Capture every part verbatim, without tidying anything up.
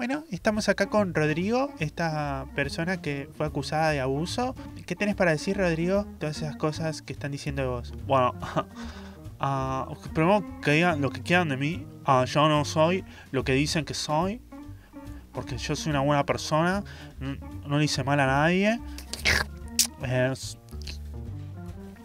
Bueno, estamos acá con Rodrigo, esta persona que fue acusada de abuso. ¿Qué tenés para decir, Rodrigo? Todas esas cosas que están diciendo de vos. Bueno, uh, primero que digan lo que quieran de mí. Uh, yo no soy lo que dicen que soy, porque yo soy una buena persona, no, no le hice mal a nadie. Eh,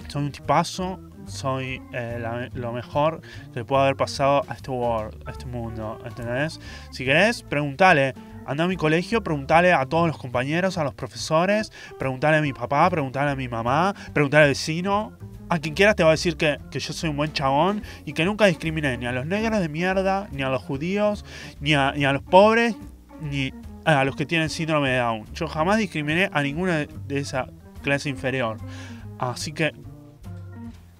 soy un tipazo. Soy eh, la, lo mejor que le puede haber pasado a este world, a este mundo, ¿entendés? Si querés, preguntale, anda a mi colegio, preguntale a todos los compañeros, a los profesores, preguntale a mi papá, preguntale a mi mamá, preguntale al vecino, a quien quieras te va a decir que, que yo soy un buen chabón y que nunca discriminé ni a los negros de mierda, ni a los judíos, ni a, ni a los pobres, ni a los que tienen síndrome de Down. Yo jamás discriminé a ninguna de esa clase inferior. Así que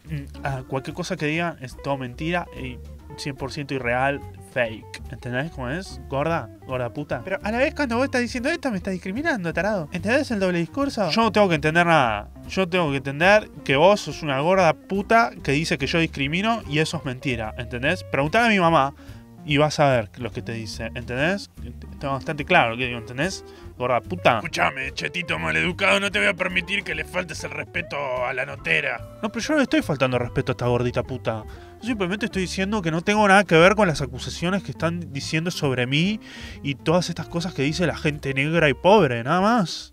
Uh, cualquier cosa que digan es todo mentira y cien por ciento irreal, fake. ¿Entendés cómo es? Gorda, gorda puta. Pero a la vez cuando vos estás diciendo esto me estás discriminando, tarado. ¿Entendés el doble discurso? Yo no tengo que entender nada. Yo tengo que entender que vos sos una gorda puta que dice que yo discrimino y eso es mentira, ¿entendés? Preguntale a mi mamá y vas a ver lo que te dice, ¿entendés? Está bastante claro lo que digo, ¿entendés? Gorda puta. Escúchame, chetito maleducado, no te voy a permitir que le faltes el respeto a la notera. No, pero yo no le estoy faltando respeto a esta gordita puta. Yo simplemente estoy diciendo que no tengo nada que ver con las acusaciones que están diciendo sobre mí y todas estas cosas que dice la gente negra y pobre, nada más.